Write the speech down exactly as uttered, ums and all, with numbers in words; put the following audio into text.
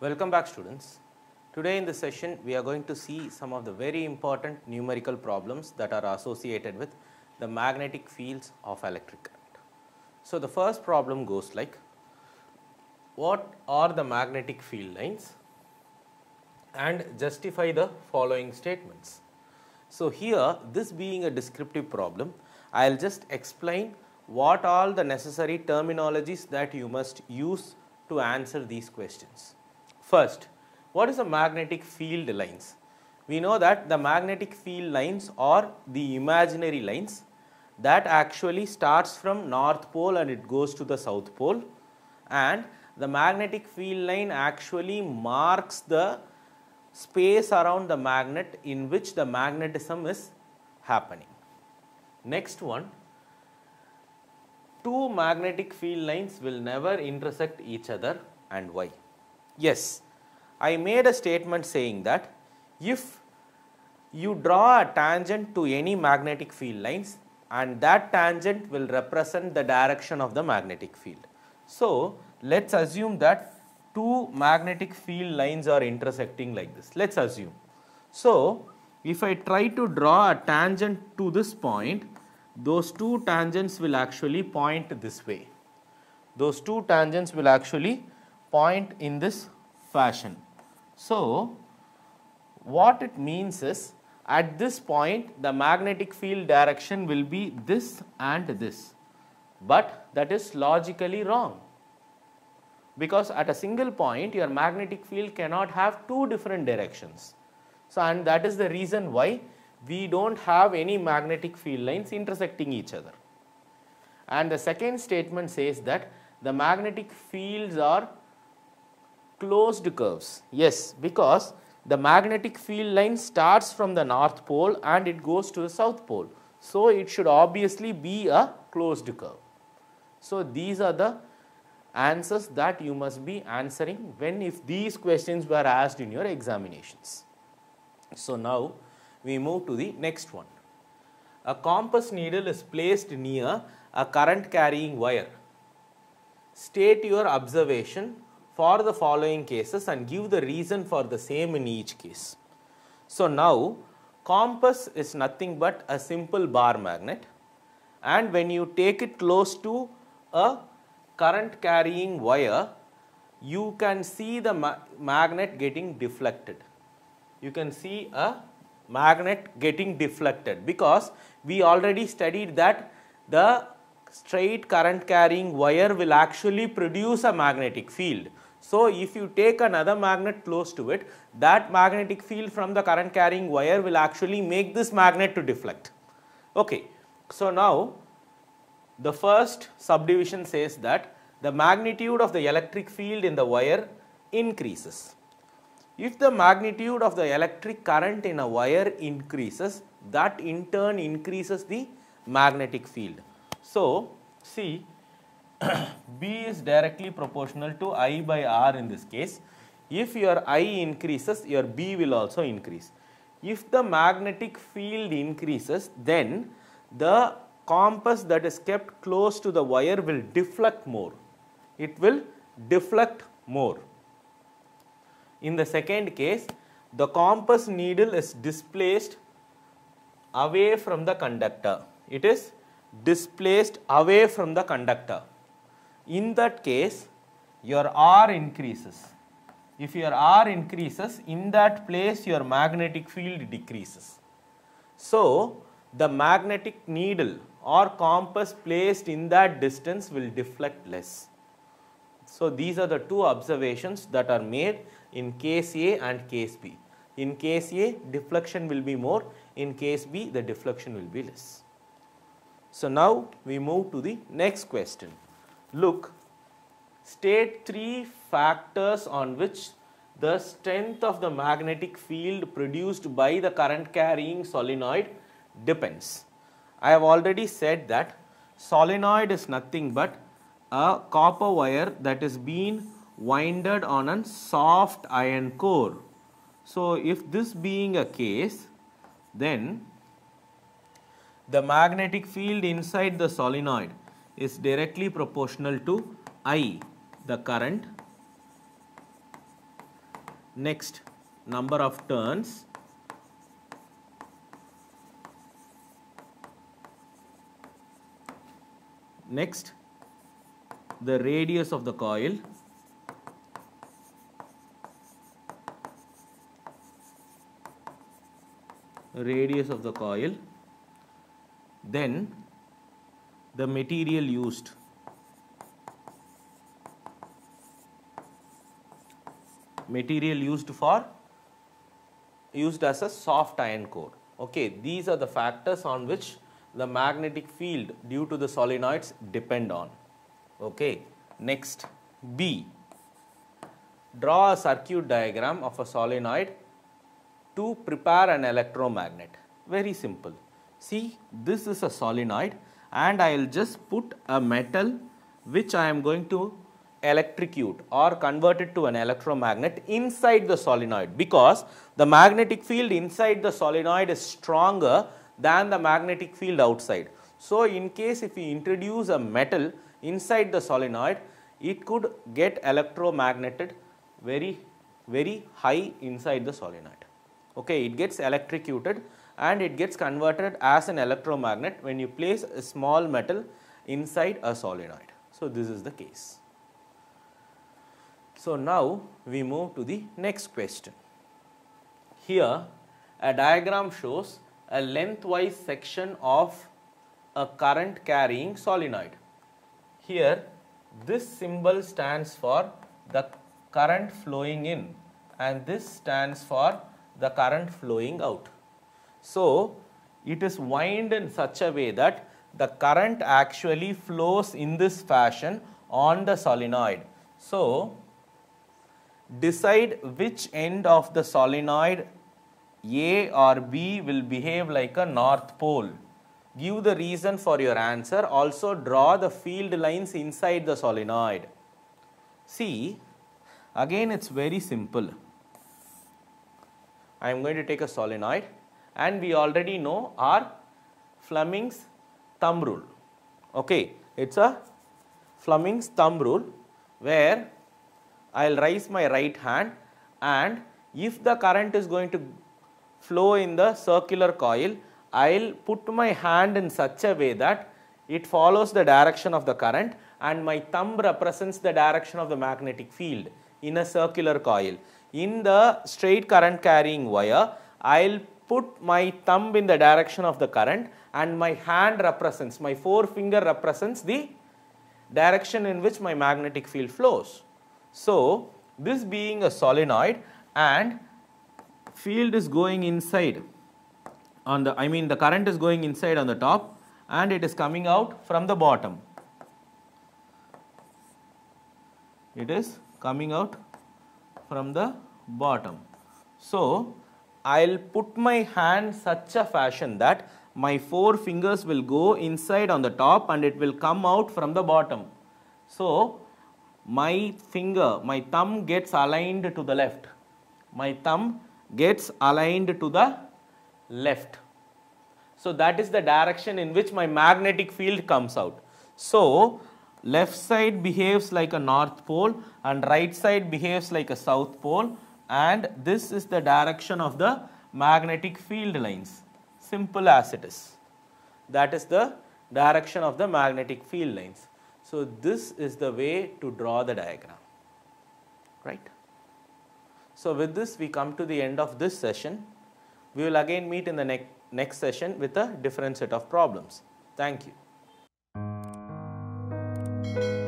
Welcome back, students. Today in this session we are going to see some of the very important numerical problems that are associated with the magnetic fields of electric current. So the first problem goes like, what are the magnetic field lines, and justify the following statements. So here, this being a descriptive problem, I will just explain what all the necessary terminologies that you must use to answer these questions. First, what is a magnetic field lines? We know that the magnetic field lines are the imaginary lines that actually starts from North Pole and it goes to the South Pole, and the magnetic field line actually marks the space around the magnet in which the magnetism is happening. Next one, two magnetic field lines will never intersect each other, and why? Yes, I made a statement saying that if you draw a tangent to any magnetic field lines, and that tangent will represent the direction of the magnetic field. So let's assume that two magnetic field lines are intersecting like this. Let's assume. So if I try to draw a tangent to this point, those two tangents will actually point this way. Those two tangents will actually point in this fashion. So what it means is, at this point the magnetic field direction will be this and this, but that is logically wrong. Because at a single point your magnetic field cannot have two different directions. So, and that is the reason why we don't have any magnetic field lines intersecting each other. And the second statement says that the magnetic fields are closed curves. Yes, because the magnetic field line starts from the North Pole and it goes to the South Pole. So it should obviously be a closed curve. So these are the answers that you must be answering when if these questions were asked in your examinations. So now we move to the next one. A compass needle is placed near a current carrying wire. State your observation for the following cases and give the reason for the same in each case. So now compass is nothing but a simple bar magnet, and when you take it close to a current carrying wire, you can see the ma magnet getting deflected. You can see a magnet getting deflected, because we already studied that the straight current carrying wire will actually produce a magnetic field. So if you take another magnet close to it, that magnetic field from the current carrying wire will actually make this magnet to deflect. Okay. So now the first subdivision says that the magnitude of the electric field in the wire increases. If the magnitude of the electric current in a wire increases, that in turn increases the magnetic field. So see, B is directly proportional to I by R in this case. If your I increases, your B will also increase. If the magnetic field increases, then the compass that is kept close to the wire will deflect more. It will deflect more. In the second case, the compass needle is displaced away from the conductor. It is displaced away from the conductor. In that case, your R increases. If your R increases, in that place your magnetic field decreases. So the magnetic needle or compass placed in that distance will deflect less. So these are the two observations that are made in case A and case B. In case A, deflection will be more. In case B, the deflection will be less. So now we move to the next question. Look, state three factors on which the strength of the magnetic field produced by the current carrying solenoid depends. I have already said that solenoid is nothing but a copper wire that is being winded on a soft iron core. So if this being a case, then the magnetic field inside the solenoid is directly proportional to I, the current, Next, number of turns. Next, the radius of the coil. Radius of the coil. Then, the material used. Material used for used as a soft iron core. Okay, these are the factors on which the magnetic field due to the solenoids depend on. Okay, next B. Draw a circuit diagram of a solenoid to prepare an electromagnet. Very simple. See, this is a solenoid and I will just put a metal which I am going to electrocute or convert it to an electromagnet inside the solenoid, because the magnetic field inside the solenoid is stronger than the magnetic field outside. So, in case if we introduce a metal inside the solenoid, it could get electromagneted very, very high inside the solenoid. Okay, it gets electrocuted and it gets converted as an electromagnet when you place a small metal inside a solenoid. So, this is the case. So, now we move to the next question. Here, a diagram shows a lengthwise section of a current carrying solenoid. Here, this symbol stands for the current flowing in and this stands for the current flowing out. So, it is wound in such a way that the current actually flows in this fashion on the solenoid. So, decide which end of the solenoid A or B will behave like a north pole. Give the reason for your answer. Also draw the field lines inside the solenoid. See, again it's very simple. I am going to take a solenoid and we already know our Fleming's thumb rule. Okay, it's a Fleming's thumb rule where I will raise my right hand, and if the current is going to flow in the circular coil, I will put my hand in such a way that it follows the direction of the current and my thumb represents the direction of the magnetic field in a circular coil. In the straight current carrying wire, I will put my thumb in the direction of the current and my hand represents, my forefinger represents the direction in which my magnetic field flows. So, this being a solenoid and field is going inside on the, I mean the current is going inside on the top and it is coming out from the bottom. It is coming out from the bottom. So, I will put my hand such a fashion that my four fingers will go inside on the top and it will come out from the bottom. So, my finger, my thumb gets aligned to the left. My thumb gets aligned to the left. So, that is the direction in which my magnetic field comes out. So, left side behaves like a north pole and right side behaves like a south pole, and this is the direction of the magnetic field lines. Simple as it is. That is the direction of the magnetic field lines. So, this is the way to draw the diagram, right? So, with this we come to the end of this session. We will again meet in the ne- next session with a different set of problems. Thank you.